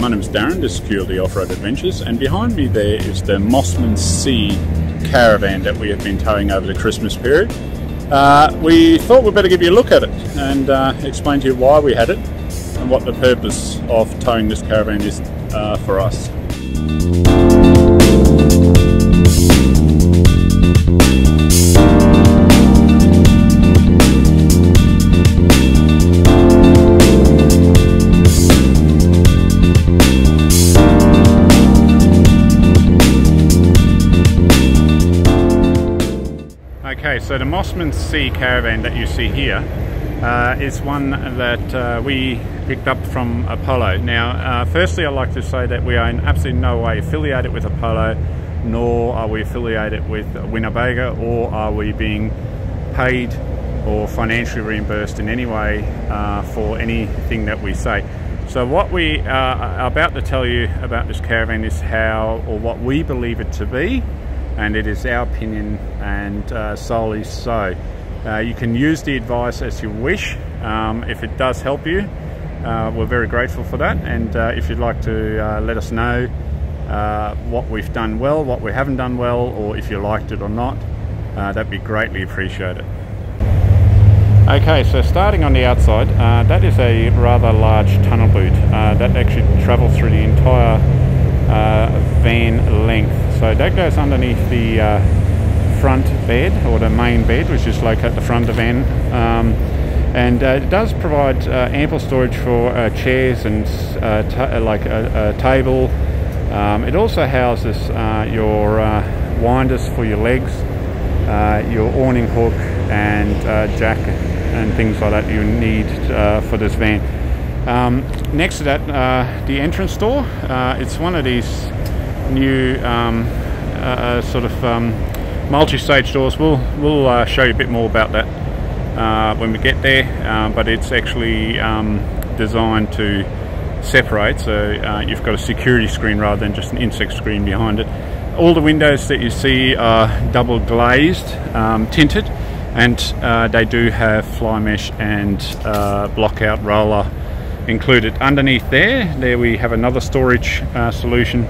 my name is Darren, this is QLD Off-Road Adventures, and behind me there is the Mossman C caravan that we have been towing over the Christmas period. We thought we'd better give you a look at it and explain to you why we had it and what the purpose of towing this caravan is for us. Okay, so the Mossman C caravan that you see here is one that we picked up from Apollo. Now, firstly I'd like to say that we are in absolutely no way affiliated with Apollo, nor are we affiliated with Winnebago, or are we being paid or financially reimbursed in any way for anything that we say. So what we are about to tell you about this caravan is how, or what we believe it to be, and it is our opinion and solely so. You can use the advice as you wish. If it does help you, we're very grateful for that. And if you'd like to let us know what we've done well, what we haven't done well, or if you liked it or not, that'd be greatly appreciated. Okay, so starting on the outside, that is a rather large tunnel boot that actually travels through the entire van length. So that goes underneath the front bed, or the main bed, which is located at the front of the van. It does provide ample storage for chairs and like a table. It also houses your winders for your legs, your awning hook and jack and things like that you need for this van. Next to that, the entrance door. It's one of these new sort of multi-stage doors. We'll show you a bit more about that when we get there, but it's actually designed to separate, so you've got a security screen rather than just an insect screen behind it. All the windows that you see are double glazed, tinted, and they do have fly mesh and blockout roller included. Underneath there we have another storage solution,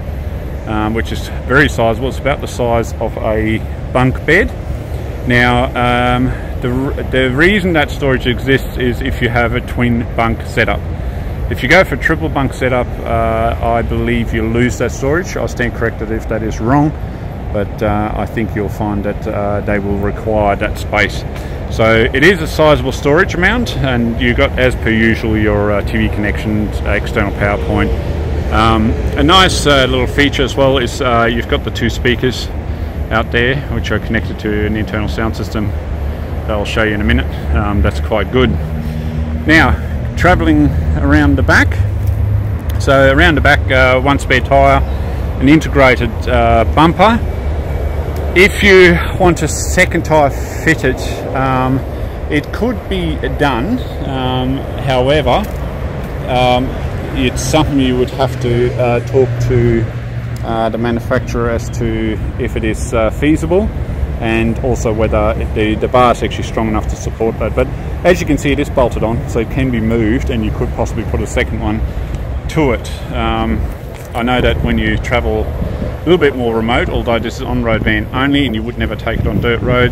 which is very sizable. It's about the size of a bunk bed. Now, the reason that storage exists is if you have a twin bunk setup. If you go for a triple bunk setup, I believe you lose that storage. I'll stand corrected if that is wrong, but I think you'll find that they will require that space. So it is a sizable storage amount, and you've got, as per usual, your TV connections, external PowerPoint. A nice little feature as well is you've got the two speakers out there which are connected to an internal sound system that I'll show you in a minute. That's quite good. Now, travelling around the back. So around the back, one spare tyre, an integrated bumper. If you want a second tyre fitted, it could be done. However, it's something you would have to talk to the manufacturer as to if it is feasible, and also whether the bar is actually strong enough to support that. But as you can see, it is bolted on, so it can be moved, and you could possibly put a second one to it. I know that when you travel a little bit more remote, although this is on-road van only and you would never take it on dirt road,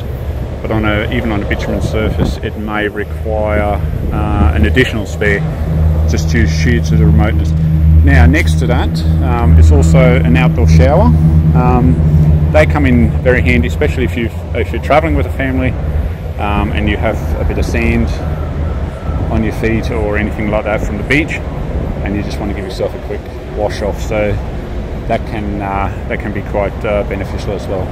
but on even on a bitumen surface, it may require an additional spare, just due to the remoteness. Now, next to that, it's also an outdoor shower. They come in very handy, especially if you're traveling with a family and you have a bit of sand on your feet or anything like that from the beach, and you just want to give yourself a quick wash off. So that can be quite beneficial as well.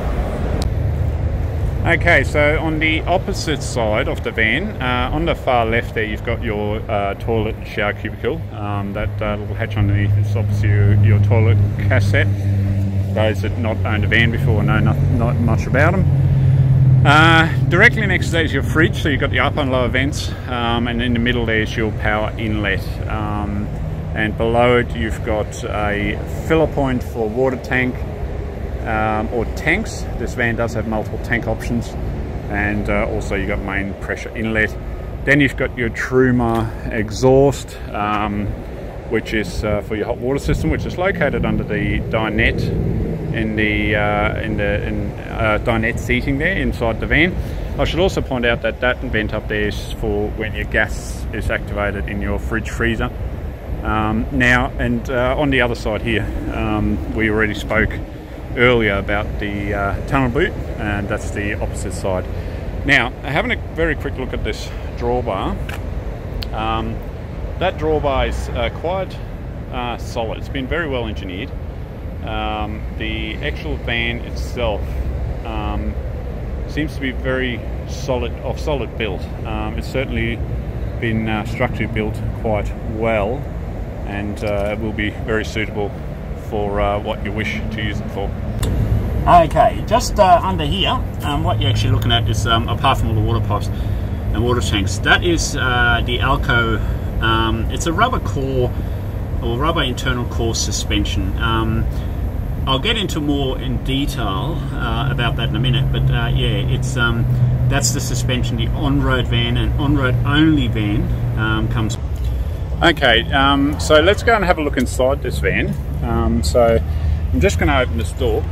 Okay, so on the opposite side of the van, on the far left there, you've got your toilet shower cubicle. That little hatch underneath is obviously your toilet cassette. Those that not owned a van before know not much about them. Directly next to that is your fridge, so you've got the upper and lower vents, and in the middle there's your power inlet. And below it you've got a filler point for water tank, or tanks. This van does have multiple tank options, and also you've got main pressure inlet. Then you've got your Truma exhaust, which is for your hot water system, which is located under the dinette in the dinette seating there inside the van. I should also point out that that vent up there is for when your gas is activated in your fridge freezer. On the other side here, we already spoke earlier about the tunnel boot, and that's the opposite side. Now, having a very quick look at this drawbar, that drawbar is quite solid. It's been very well engineered. The actual van itself seems to be very solid, of solid build. It's certainly been structurally built quite well, and will be very suitable for what you wish to use it for. Okay, just under here, what you're actually looking at is, apart from all the water pipes and water tanks, that is the Alco. It's a rubber core or rubber internal core suspension. I'll get into more in detail about that in a minute, but yeah, it's that's the suspension the on-road van and on-road only van comes. Okay, so let's go and have a look inside this van. So I'm just going to open this door,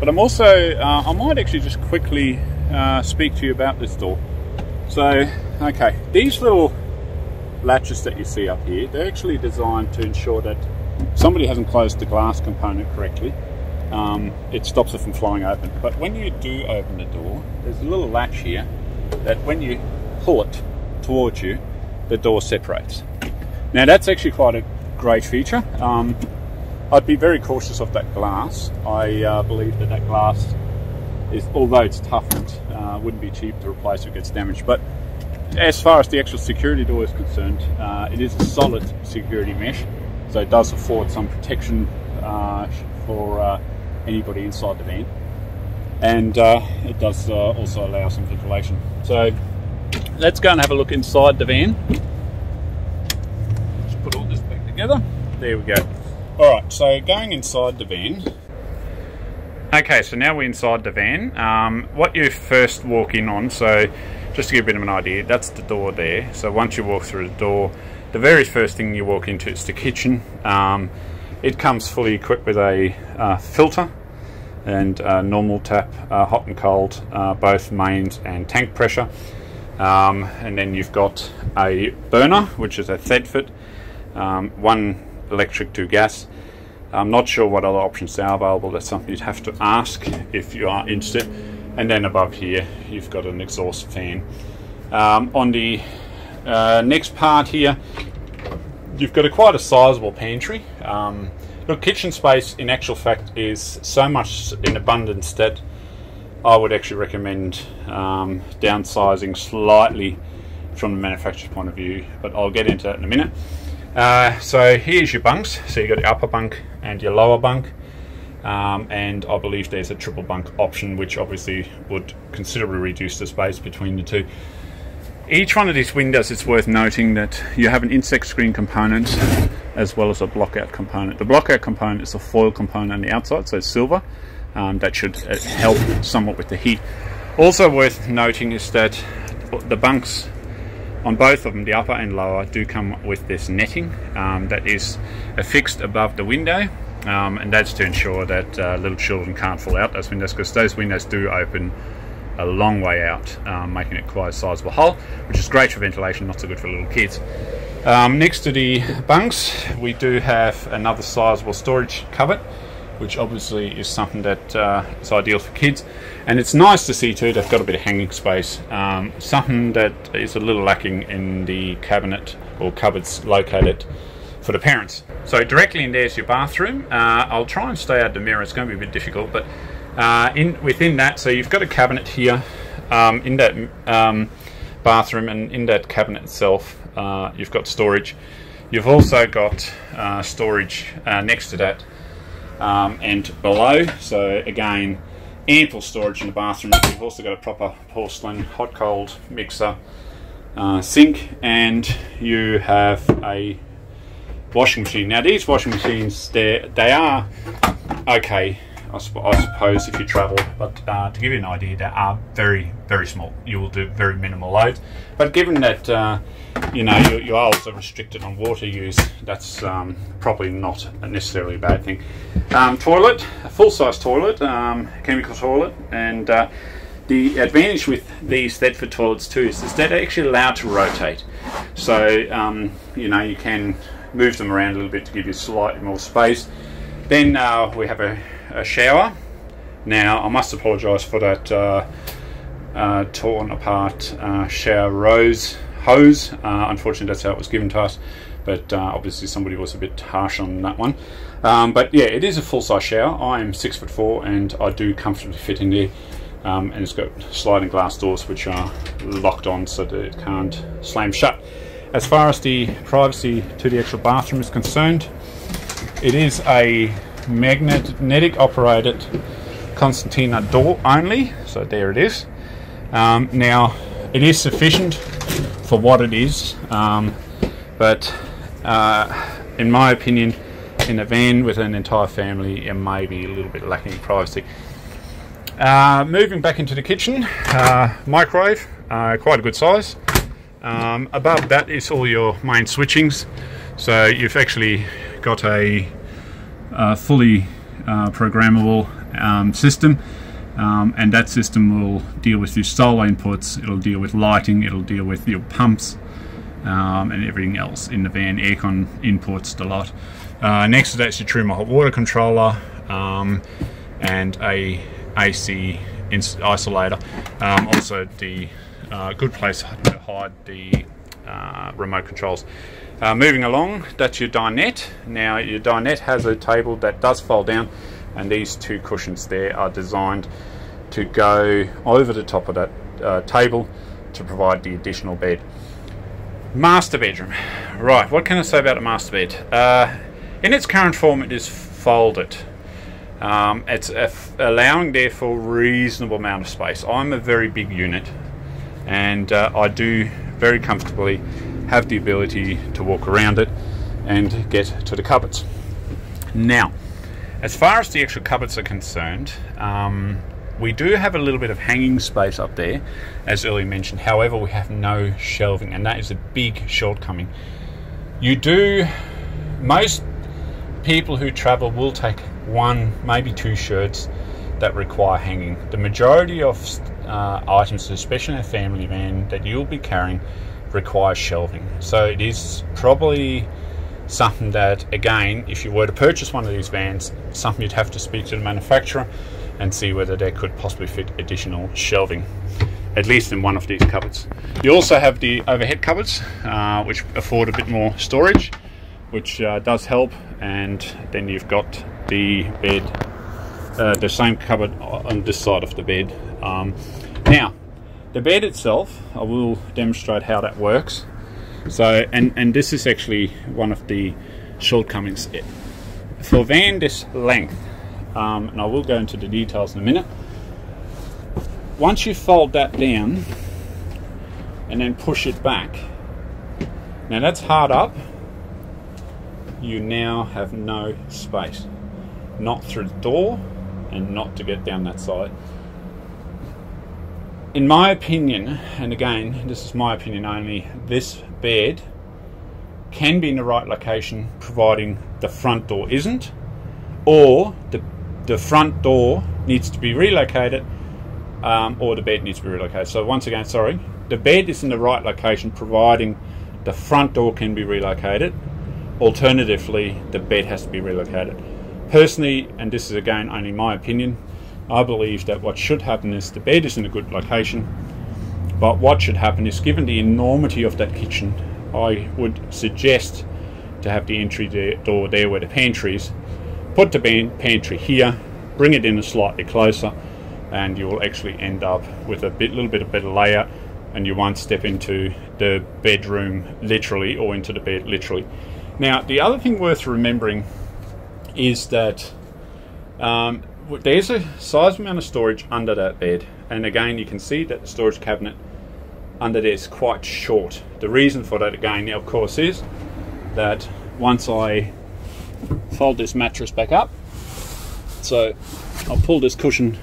but I'm also I might actually just quickly speak to you about this door. So okay, these little latches that you see up here, they're actually designed to ensure that somebody hasn't closed the glass component correctly. It stops it from flying open. But when you do open the door, there's a little latch here that when you pull it towards you, the door separates. Now that's actually quite a great feature. I'd be very cautious of that glass. I believe that that glass is, although it's toughened, wouldn't be cheap to replace if it gets damaged. But as far as the actual security door is concerned, it is a solid security mesh. So it does afford some protection for anybody inside the van, and it does also allow some ventilation. So let's go and have a look inside the van. Let's put all this back together. There we go. Alright, so going inside the van. Okay, so now we're inside the van. What you first walk in on, so just to give a bit of an idea, that's the door there. So once you walk through the door, the very first thing you walk into is the kitchen. It comes fully equipped with a filter and a normal tap, hot and cold, both mains and tank pressure. And then you've got a burner, which is a Thedford, one electric, two gas. I'm not sure what other options are available. That's something you'd have to ask if you are interested. And then above here, you've got an exhaust fan. On the next part here, you've got quite a sizable pantry. Look, kitchen space in actual fact is so much in abundance that I would actually recommend downsizing slightly from the manufacturer's point of view, but I'll get into that in a minute. So here's your bunks. So you've got your upper bunk and your lower bunk, and I believe there's a triple bunk option, which obviously would considerably reduce the space between the two. Each one of these windows, it's worth noting that you have an insect screen component as well as a blockout component. The blockout component is a foil component on the outside, so it's silver. That should help somewhat with the heat. Also worth noting is that the bunks on both of them, the upper and lower, do come with this netting that is affixed above the window, and that's to ensure that little children can't fall out those windows, because those windows do open a long way out, making it quite a sizable hole, which is great for ventilation, not so good for little kids. Next to the bunks, we do have another sizable storage cupboard, which obviously is something that is ideal for kids. And it's nice to see too, they've got a bit of hanging space, something that is a little lacking in the cabinet or cupboards located for the parents. So directly in there's your bathroom. I'll try and stay out of the mirror, it's going to be a bit difficult, but within that, so you've got a cabinet here in that bathroom, and in that cabinet itself you've got storage. You've also got storage next to that and below, so again ample storage in the bathroom. You've also got a proper porcelain hot cold mixer, sink, and you have a washing machine. Now these washing machines, they are okay I suppose, if you travel. But to give you an idea, they are very, very small. You will do very minimal loads. But given that you know, you are also restricted on water use, that's probably not necessarily a bad thing. Toilet, a full-size toilet, chemical toilet, and the advantage with these Thedford toilets too is that they're actually allowed to rotate. So you know, you can move them around a little bit to give you slightly more space. Then we have a shower. Now I must apologise for that torn apart shower hose. Unfortunately, that's how it was given to us, but obviously somebody was a bit harsh on that one. But yeah, it is a full-size shower. I am 6'4" and I do comfortably fit in there. And it's got sliding glass doors which are locked on so that it can't slam shut. As far as the privacy to the actual bathroom is concerned, it is a magnetic operated Constantina door only, so there it is. Now it is sufficient for what it is, but in my opinion, in a van with an entire family, it may be a little bit lacking in privacy. Moving back into the kitchen, microwave, quite a good size. Above that is all your main switchings, so you've actually got a fully programmable system, and that system will deal with your solar inputs, it'll deal with lighting, it'll deal with your pumps, and everything else in the van, aircon inputs, the lot. Next to that's your Truma hot water controller, and a AC isolator. Also the good place to hide the remote controls. Moving along, that's your dinette. Now your dinette has a table that does fold down, and these two cushions there are designed to go over the top of that table to provide the additional bed. Master bedroom. Right, what can I say about the master bed? In its current form, it is folded. It's allowing therefore reasonable amount of space. I'm a very big unit, and I do very comfortably have the ability to walk around it and get to the cupboards. Now, as far as the actual cupboards are concerned, we do have a little bit of hanging space up there, as earlier mentioned. However, we have no shelving, and that is a big shortcoming. Most people who travel will take one, maybe two shirts that require hanging. The majority of items, especially in a family van, that you'll be carrying requires shelving. So it is probably something that, again, if you were to purchase one of these vans, something you'd have to speak to the manufacturer and see whether they could possibly fit additional shelving, at least in one of these cupboards. You also have the overhead cupboards, which afford a bit more storage, which does help. And then you've got the bed, the same cupboard on this side of the bed. Now, the bed itself, I will demonstrate how that works. So, and this is actually one of the shortcomings. For van this length, and I will go into the details in a minute, once you fold that down and then push it back, now that's hard up, you now have no space, not through the door and not to get down that side. In my opinion, and again, this is my opinion only, this bed can be in the right location providing the front door isn't, or the front door needs to be relocated, or the bed needs to be relocated. So once again, sorry, the bed is in the right location providing the front door can be relocated. Alternatively, the bed has to be relocated. Personally, and this is again only my opinion, I believe that what should happen is the bed is in a good location, but what should happen is, given the enormity of that kitchen, I would suggest to have the entry door there where the pantry is, put the pantry here, bring it in slightly closer, and you will actually end up with a little bit of better layout, and you won't step into the bedroom literally, or into the bed literally. Now, the other thing worth remembering is that there's a sizable amount of storage under that bed. And again, you can see that the storage cabinet under there is quite short. The reason for that, again, of course, is that once I fold this mattress back up, so I'll pull this cushion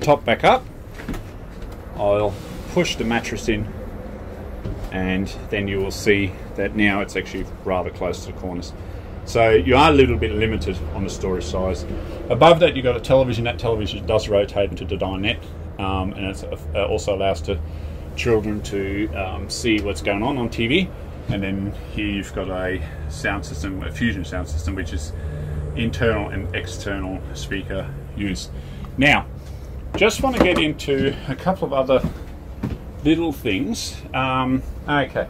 top back up, I'll push the mattress in, and then you will see that now it's actually rather close to the corners. So you are a little bit limited on the storage size. Above that you've got a television. That television does rotate into the dinette, and it also allows the children to see what's going on TV. And then here you've got a sound system, a Fusion sound system, which is internal and external speaker use. Now, just want to get into a couple of other little things. Okay,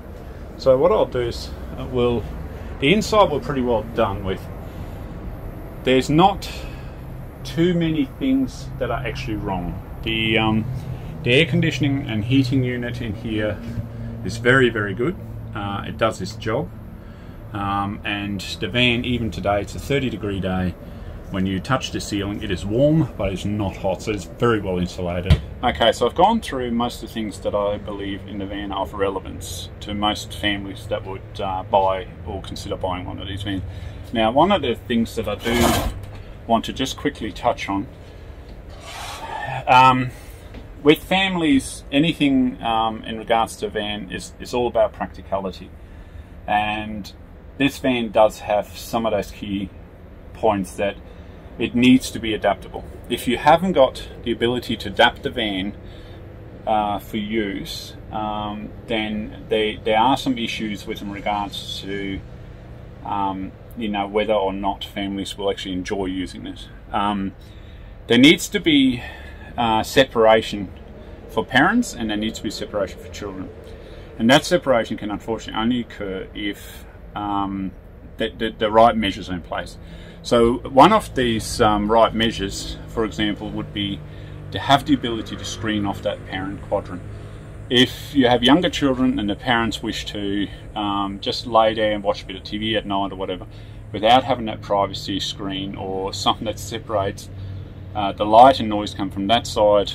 so what I'll do is the inside we're pretty well done with. There's not too many things that are actually wrong. The air conditioning and heating unit in here is very, very good. It does its job, and the van, even today, it's a 30-degree day. When you touch the ceiling, it is warm, but it's not hot, so it's very well insulated. Okay, so I've gone through most of the things that I believe in the van are of relevance to most families that would buy or consider buying one of these vans. Now, one of the things that I do want to just quickly touch on, with families, anything in regards to a van is all about practicality. And this van does have some of those key points that it needs to be adaptable. If you haven't got the ability to adapt the van for use, then there are some issues with in regards to you know, whether or not families will actually enjoy using it. There needs to be separation for parents, and there needs to be separation for children, and that separation can unfortunately only occur if the right measures are in place. So one of these right measures, for example, would be to have the ability to screen off that parent quadrant. If you have younger children and the parents wish to just lay there and watch a bit of TV at night or whatever, without having that privacy screen or something that separates the light and noise come from that side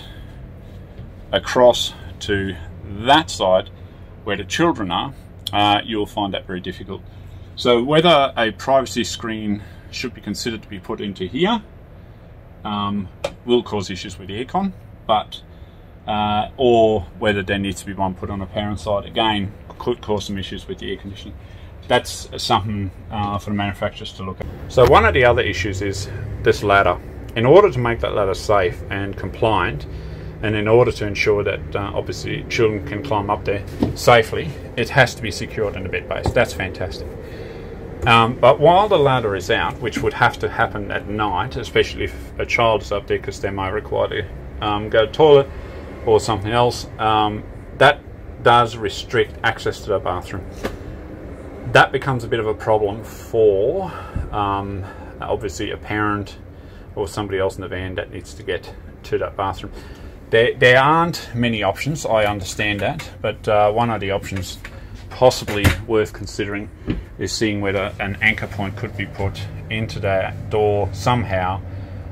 across to that side where the children are, you'll find that very difficult. So whether a privacy screen should be considered to be put into here will cause issues with the aircon, but or whether there needs to be one put on the parent side, again could cause some issues with the air conditioning. That's something for the manufacturers to look at. So one of the other issues is this ladder. In order to make that ladder safe and compliant, and in order to ensure that obviously children can climb up there safely, it has to be secured in the bed base. That's fantastic. But while the ladder is out, which would have to happen at night, especially if a child is up there because they may require to go to the toilet or something else, that does restrict access to the bathroom. That becomes a bit of a problem for obviously a parent or somebody else in the van that needs to get to that bathroom. There aren't many options, I understand that, but one of the options possibly worth considering is seeing whether an anchor point could be put into that door somehow,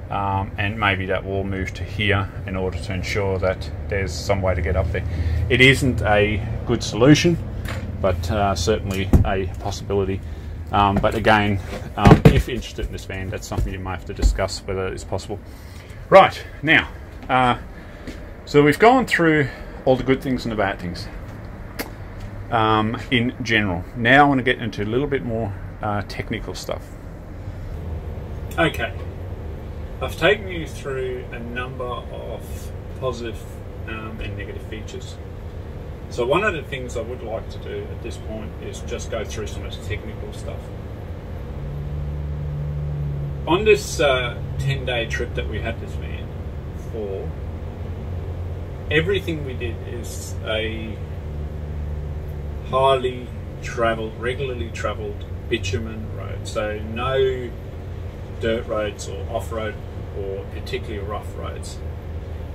and maybe that will move to here in order to ensure that there's some way to get up there. It isn't a good solution, but certainly a possibility. But again, if interested in this van, that's something you might have to discuss whether it's possible. Right, now, so we've gone through all the good things and the bad things in general. Now I want to get into a little bit more technical stuff. Okay, I've taken you through a number of positive and negative features. So one of the things I would like to do at this point is just go through some of the technical stuff. On this 10-day trip that we had this van for, everything we did is a highly travelled, regularly travelled bitumen road. So no dirt roads or off-road or particularly rough roads.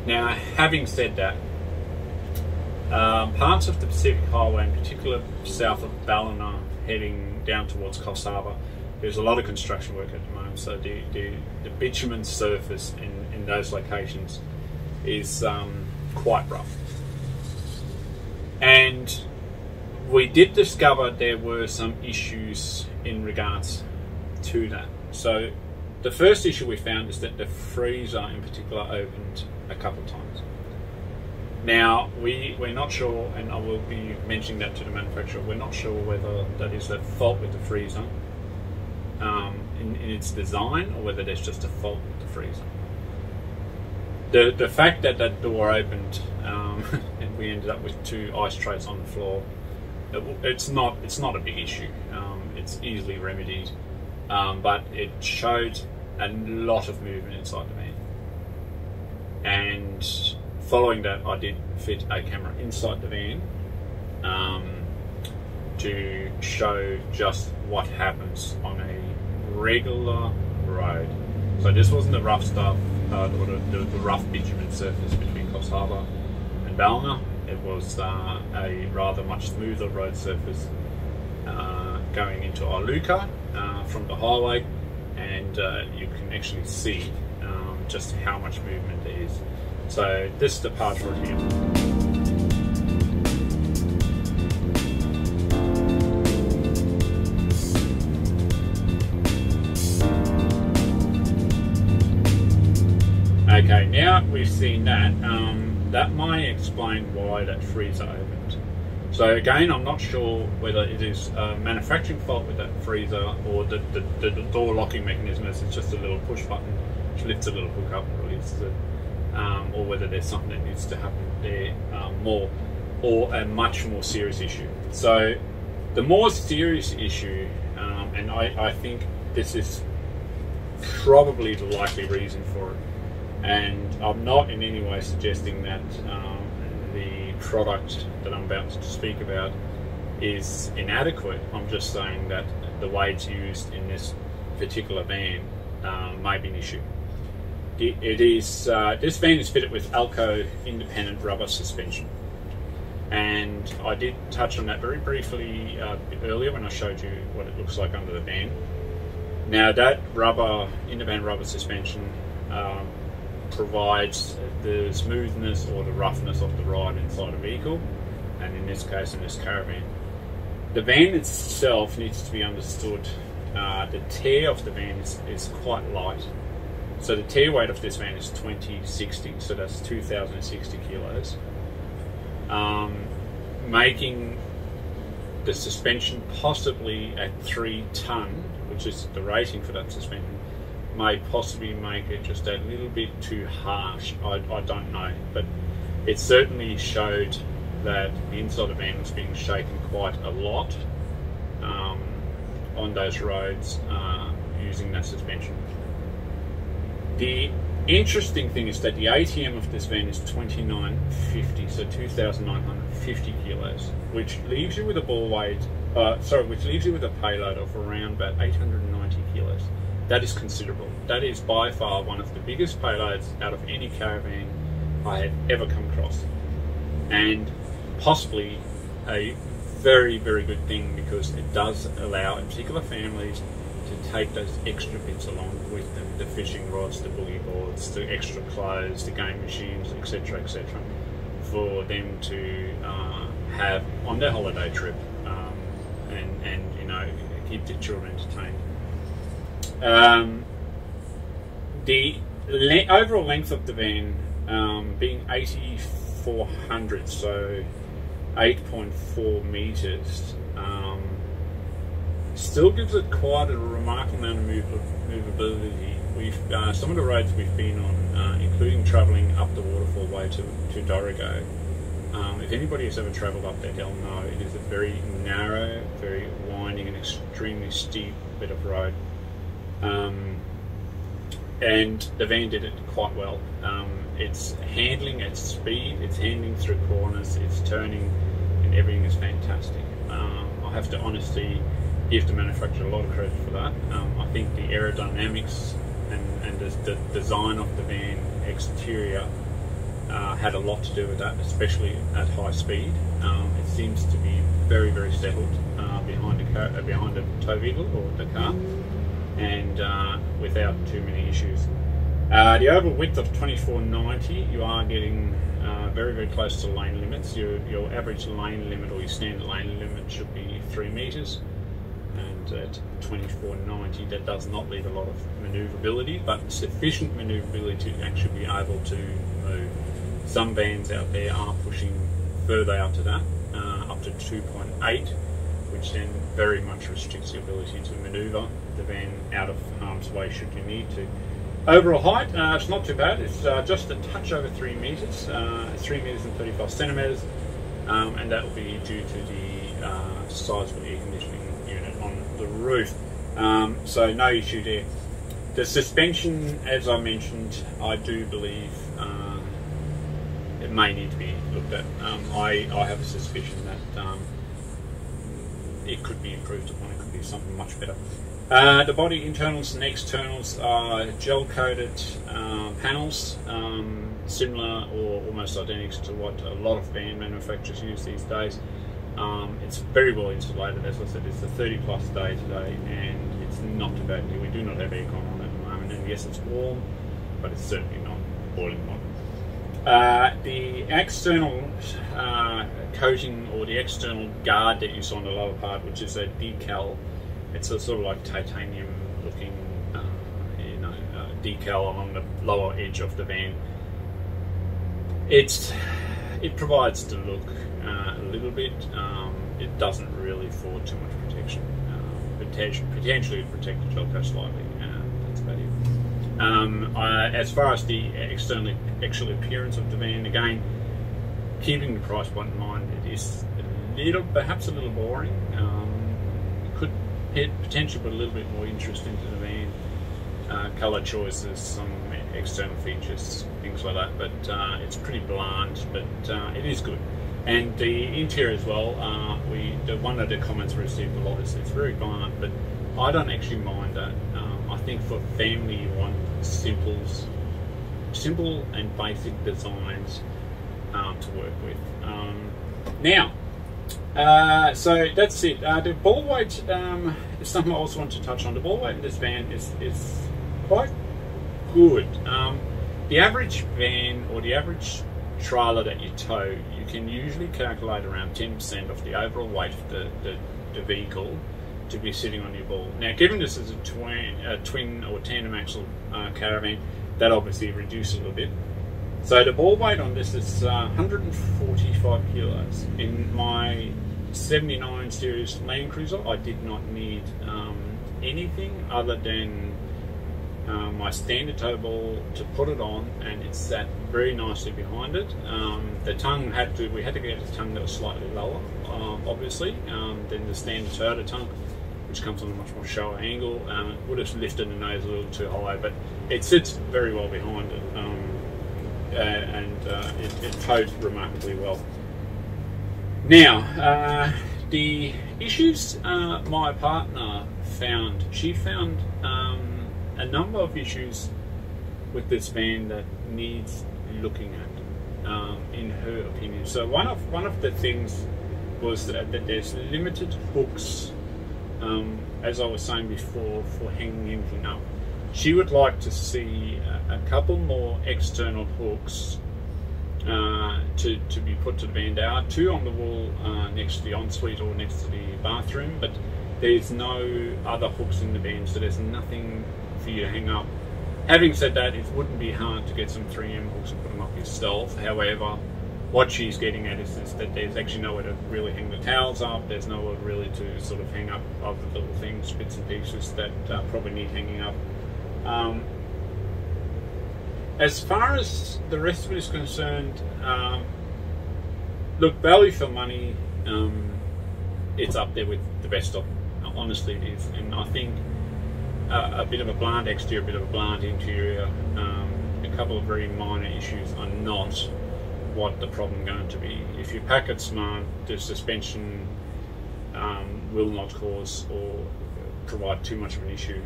Now, having said that, parts of the Pacific Highway, in particular south of Ballina, heading down towards Coffs Harbour, there's a lot of construction work at the moment. So the bitumen surface in those locations is quite rough, and we did discover there were some issues in regards to that. So The first issue we found is that the freezer in particular opened a couple of times. Now, we're not sure, and I will be mentioning that to the manufacturer, we're not sure whether that is a fault with the freezer in its design, or whether there's just a fault with the freezer. The fact that that door opened and we ended up with two ice trays on the floor, it's not a big issue. It's easily remedied, but it showed a lot of movement inside the van. And following that, I did fit a camera inside the van to show just what happens on a regular road. So this wasn't the rough stuff, the rough bitumen surface between Coffs Harbour and Ballina. It was a rather much smoother road surface going into Iluka from the highway, and you can actually see just how much movement there is. So this is the part right here. Okay, now we've seen that, that might explain why that freezer opened. So again, I'm not sure whether it is a manufacturing fault with that freezer, or the door locking mechanism is just a little push button which lifts a little hook up and releases it, or whether there's something that needs to happen there more, or a much more serious issue. So the more serious issue, and I think this is probably the likely reason for it, and I'm not in any way suggesting that the product that I'm about to speak about is inadequate. I'm just saying that the way it's used in this particular van may be an issue. This van is fitted with Alco independent rubber suspension, and I did touch on that very briefly earlier when I showed you what it looks like under the van. Now, that rubber, independent rubber suspension provides the smoothness or the roughness of the ride inside a vehicle, and in this case, in this caravan. The van itself needs to be understood. The tear of the van is quite light. So the tear weight of this van is 2060, so that's 2060 kilos. Making the suspension possibly at 3 ton, which is the rating for that suspension, may possibly make it just a little bit too harsh. I don't know, but it certainly showed that the inside of the van was being shaken quite a lot on those roads using that suspension. The interesting thing is that the ATM of this van is 2950, so 2,950 kilos, which leaves you with a ball weight, which leaves you with a payload of around about 890 kilos. That is considerable. That is by far one of the biggest payloads out of any caravan I have ever come across, and possibly a very, very good thing, because it does allow particular families to take those extra bits along with them, the fishing rods, the boogie boards, the extra clothes, the game machines, etc., etc., for them to have on their holiday trip, and you know, keep the children entertained. The overall length of the van being 8,400, so 8.4 meters, still gives it quite a remarkable amount of movability. We've some of the roads we've been on, including traveling up the Waterfall Way to Dorrigo. If anybody has ever traveled up there, they'll know it is a very narrow, very winding and extremely steep bit of road. And the van did it quite well. It's handling at speed, it's handling through corners, it's turning, and everything is fantastic. I have to honestly give the manufacturer a lot of credit for that. I think the aerodynamics and the design of the van exterior had a lot to do with that, especially at high speed. It seems to be very, very settled behind the tow vehicle or the car, and without too many issues. The overall width of 2490, you are getting very, very close to lane limits. Your average lane limit, or your standard lane limit, should be 3 meters. and at 2490 that does not leave a lot of manoeuvrability, but sufficient manoeuvrability to actually be able to move. Some vans out there are pushing further out to that, up to 2.8, which then very much restricts the ability to manoeuvre the van out of harm's way should you need to. Overall height, it's not too bad, it's just a touch over 3 metres, 3 metres and 35 centimetres, and that will be due to the size of the air conditioning unit on the roof, so no issue there. The suspension, as I mentioned, I do believe it may need to be looked at. I have a suspicion that it could be improved upon, it could be something much better. The body internals and externals are gel coated panels, similar or almost identical to what a lot of van manufacturers use these days. It's very well insulated, as I said, it's a 30+ day today and it's not too bad. We do not have aircon on at the moment, and yes, it's warm, but it's certainly not boiling hot. The external coating, or the external guard that you saw on the lower part, which is a decal, it's a sort of like titanium looking decal along the lower edge of the van. It provides the look a little bit. It doesn't really afford too much protection. Potentially protect the gel coat slightly, that's about it. As far as the actual appearance of the van, again, keeping the price point in mind, it is perhaps a little boring. Could potentially put a little bit more interest into the van, colour choices, some external features, things like that. But it's pretty bland, but it is good. And the interior as well. One of the comments we received a lot is it's very bland, but I don't actually mind that. I think for family you want simple and basic designs to work with. So that's it. The ball weight is something I also want to touch on. The ball weight in this van is quite good. The average van or the average trailer that you tow, you can usually calculate around 10% of the overall weight of the vehicle to be sitting on your ball. Now, given this is a twin or tandem axle caravan, that obviously reduces a little bit. So the ball weight on this is 145 kilos. In my 79 series Land Cruiser, I did not need anything other than my standard tow ball to put it on, and it sat very nicely behind it. The tongue we had to get a tongue that was slightly lower, obviously, than the standard tow tongue, which comes on a much more shallow angle. It would have lifted the nose a little too high, but it sits very well behind it. It towed remarkably well. Now, the issues my partner found, she found a number of issues with this van that needs looking at, in her opinion. So one of the things was that there's limited hooks, as I was saying before, for hanging anything up. She would like to see a couple more external hooks to be put to the van. There are 2 on the wall next to the ensuite or next to the bathroom, but there's no other hooks in the van, so there's nothing for you to hang up. Having said that, it wouldn't be hard to get some 3M hooks and put them up yourself. However, what she's getting at is that there's actually nowhere to really hang the towels up, there's nowhere really to sort of hang up other little things, bits and pieces that probably need hanging up. As far as the rest of it is concerned, look, value for money, it's up there with the best of them. Honestly, it is. And I think a bit of a bland exterior, a bit of a bland interior, a couple of very minor issues are not what the problem going to be. If you pack it smart, the suspension will not cause or provide too much of an issue,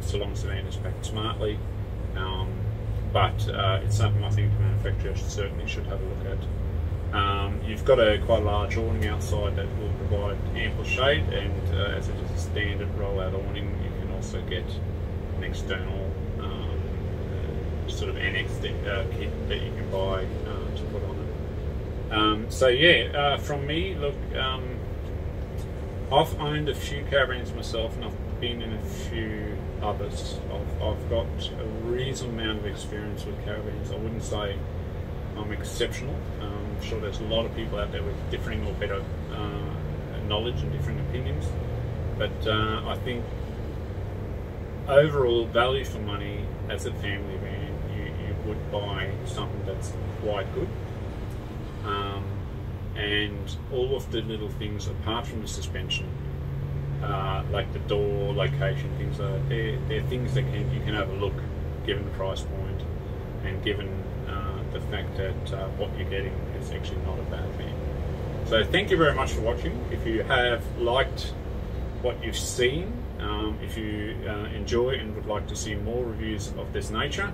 so long as the van is packed smartly. But it's something I think the manufacturer certainly should have a look at. You've got quite a large awning outside that will provide ample shade, and as it is a standard rollout awning, you can also get an external sort of annex kit that you can buy to put on it. So yeah, from me, look, I've owned a few caravans myself, and I've been in a few others. I've got a reasonable amount of experience with caravans. I wouldn't say I'm exceptional. I'm sure there's a lot of people out there with differing or better knowledge and different opinions, but I think overall value for money as a family van, you would buy something that's quite good. And all of the little things apart from the suspension, like the door, location, things like that, they're things that you can overlook given the price point and given the fact that what you're getting is actually not a bad thing. So thank you very much for watching. If you have liked what you've seen, if you enjoy and would like to see more reviews of this nature,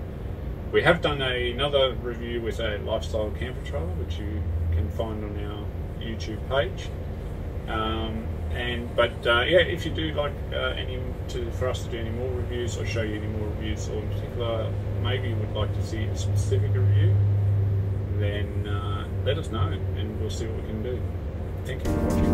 we have done another review with a lifestyle camper trailer, which you can find on our YouTube page. Yeah, if you do like for us to do any more reviews or show you any more reviews, or in particular maybe you would like to see a specific review, then let us know and we'll see what we can do. Thank you for watching.